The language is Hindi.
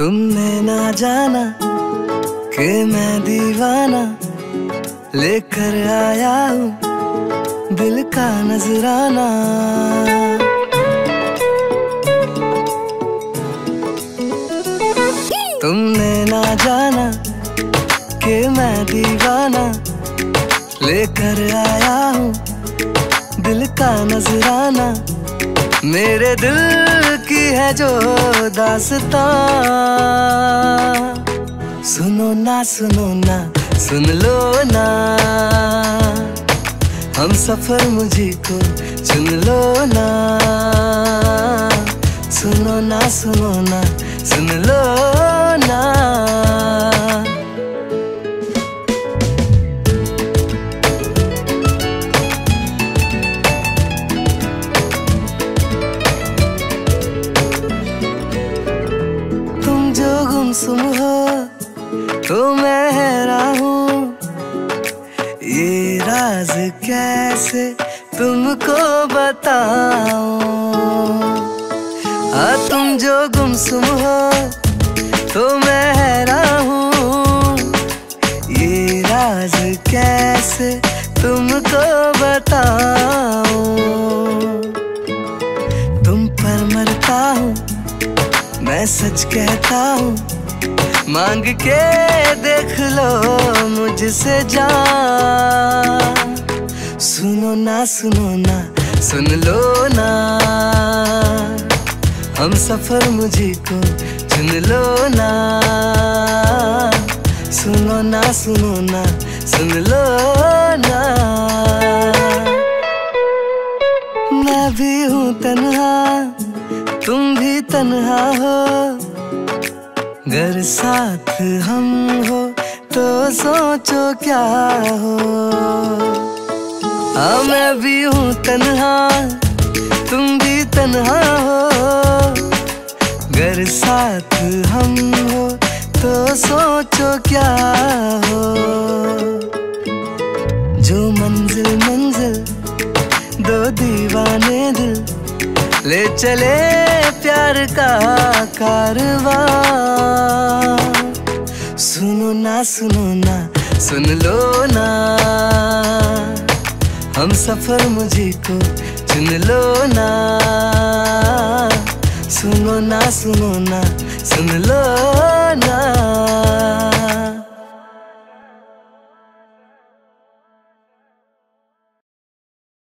तुमने ना जाना कि मैं दीवाना लेकर आया हूँ दिल का नजराना। तुमने ना जाना कि मैं दीवाना लेकर आया हूँ दिल का नजराना। मेरे दिल की है जो दास्तां, सुनो ना सुन लो ना, हम सफर मुझे को चुन लो ना। सुनो ना सुन लो ना। गुमसुम हो तो मैं हैरान हूँ, ये राज कैसे तुमको बताऊं। तुम जो गुमसुम हो तो मैं हैरान हूँ, ये राज कैसे तुमको बताऊं। तुम पर मरता हूँ मैं सच कहता हूँ, मांग के देख लो मुझसे जान। सुनो ना सुन लो ना, हम सफर मुझे को चुन लो ना। सुनो ना सुन लो ना। मैं भी हूँ तन्हा तुम भी तन्हा हो, अगर साथ हम हो तो सोचो क्या हो। मैं भी हूँ तन्हा तुम भी तन्हा हो, अगर साथ हम हो तो सोचो क्या हो। जो मंजिल मंजिल दो दीवाने दिल ले चले प्यार का कारवां। सुनो ना सुन लो ना, हम सफर मुझे को चुन लो ना। सुनो ना सुन लो ना।